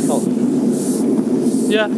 back up. Yeah.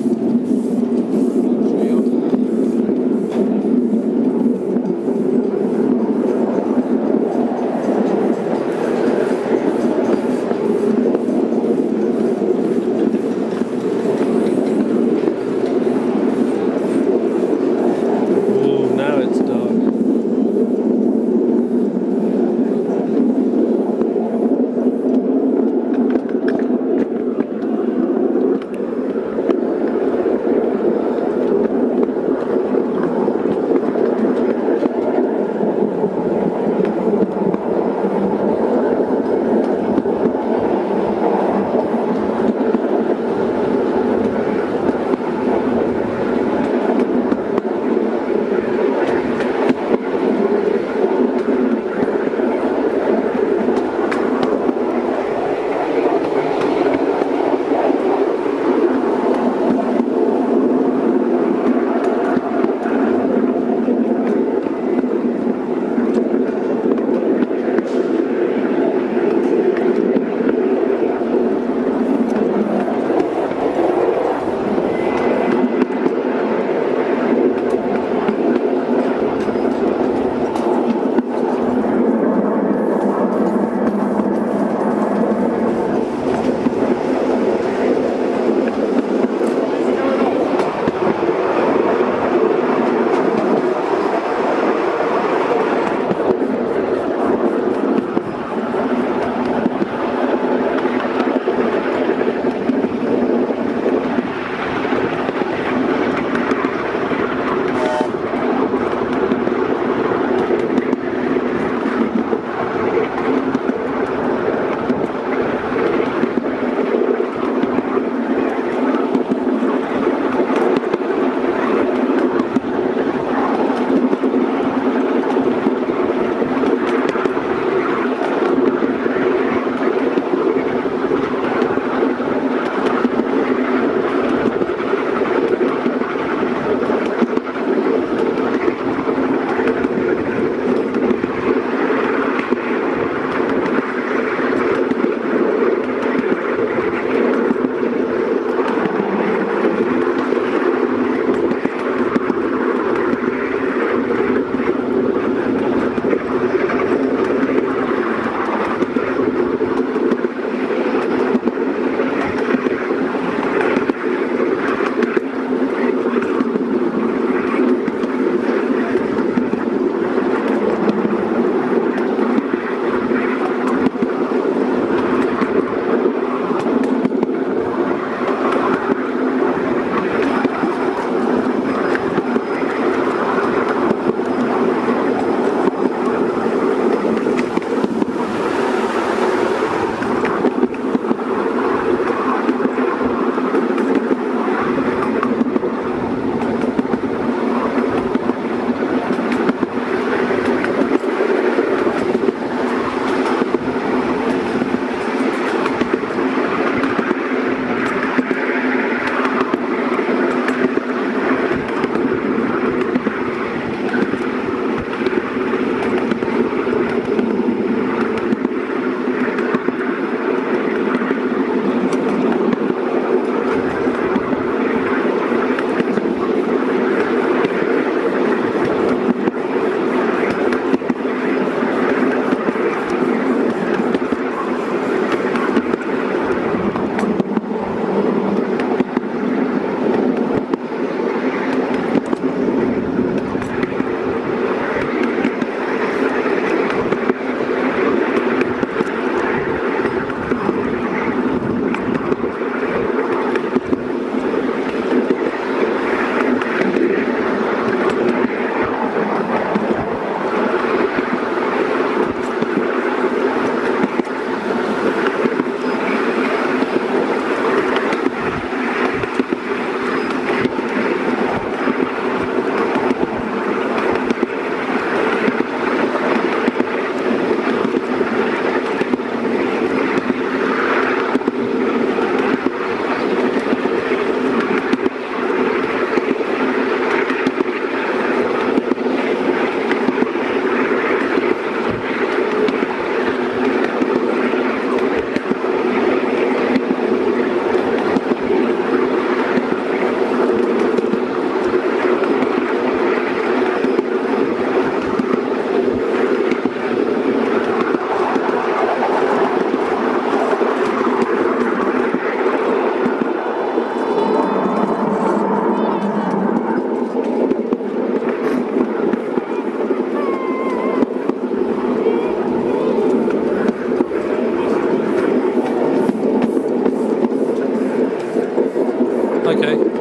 Okay.